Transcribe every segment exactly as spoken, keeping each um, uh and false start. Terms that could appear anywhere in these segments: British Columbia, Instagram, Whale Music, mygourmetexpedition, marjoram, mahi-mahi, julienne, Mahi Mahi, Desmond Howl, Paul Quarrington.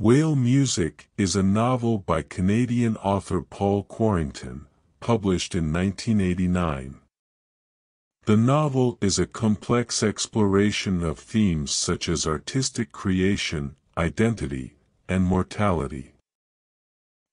Whale Music is a novel by Canadian author Paul Quarrington, published in nineteen eighty-nine. The novel is a complex exploration of themes such as artistic creation, identity, and mortality.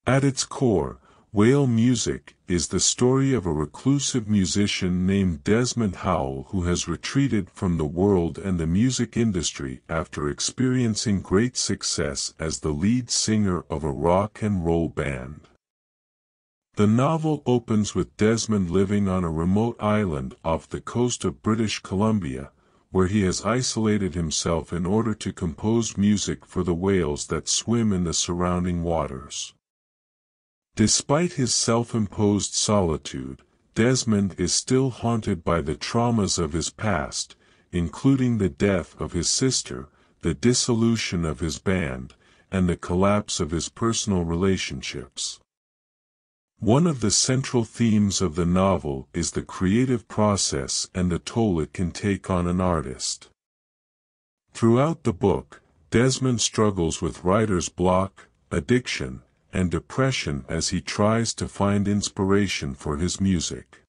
At its core, Whale Music is the story of a reclusive musician named Desmond Howl who has retreated from the world and the music industry after experiencing great success as the lead singer of a rock and roll band. The novel opens with Desmond living on a remote island off the coast of British Columbia, where he has isolated himself in order to compose music for the whales that swim in the surrounding waters. Despite his self-imposed solitude, Desmond is still haunted by the traumas of his past, including the death of his sister, the dissolution of his band, and the collapse of his personal relationships. One of the central themes of the novel is the creative process and the toll it can take on an artist. Throughout the book, Desmond struggles with writer's block, addiction, and depression as he tries to find inspiration for his music.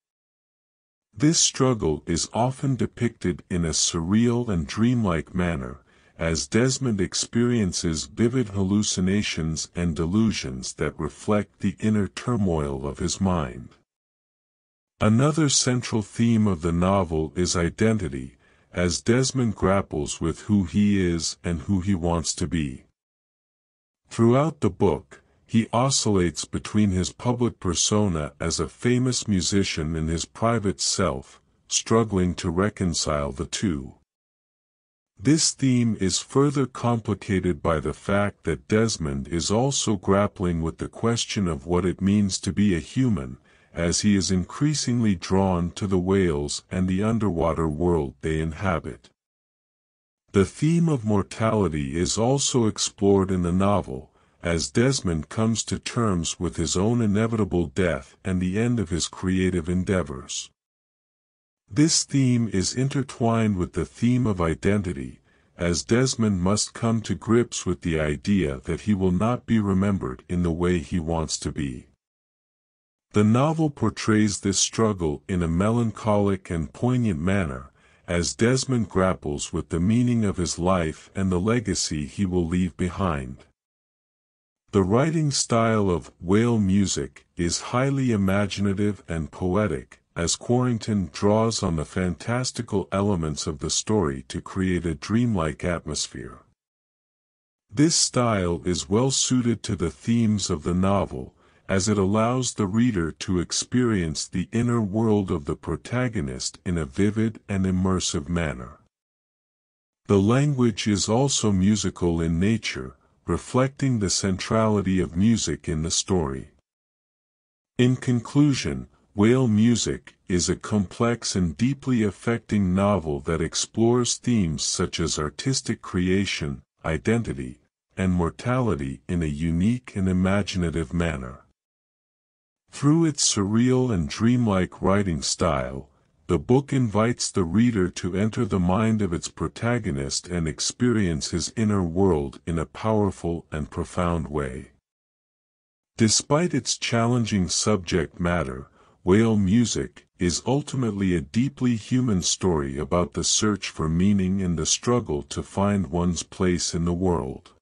This struggle is often depicted in a surreal and dreamlike manner, as Desmond experiences vivid hallucinations and delusions that reflect the inner turmoil of his mind. Another central theme of the novel is identity, as Desmond grapples with who he is and who he wants to be. Throughout the book, he oscillates between his public persona as a famous musician and his private self, struggling to reconcile the two. This theme is further complicated by the fact that Desmond is also grappling with the question of what it means to be a human, as he is increasingly drawn to the whales and the underwater world they inhabit. The theme of mortality is also explored in the novel, as Desmond comes to terms with his own inevitable death and the end of his creative endeavors. This theme is intertwined with the theme of identity, as Desmond must come to grips with the idea that he will not be remembered in the way he wants to be. The novel portrays this struggle in a melancholic and poignant manner, as Desmond grapples with the meaning of his life and the legacy he will leave behind. The writing style of Whale Music is highly imaginative and poetic, as Quarrington draws on the fantastical elements of the story to create a dreamlike atmosphere. This style is well suited to the themes of the novel, as it allows the reader to experience the inner world of the protagonist in a vivid and immersive manner. The language is also musical in nature, reflecting the centrality of music in the story. In conclusion, Whale Music is a complex and deeply affecting novel that explores themes such as artistic creation, identity, and mortality in a unique and imaginative manner. Through its surreal and dreamlike writing style, the book invites the reader to enter the mind of its protagonist and experience his inner world in a powerful and profound way. Despite its challenging subject matter, Whale Music is ultimately a deeply human story about the search for meaning and the struggle to find one's place in the world.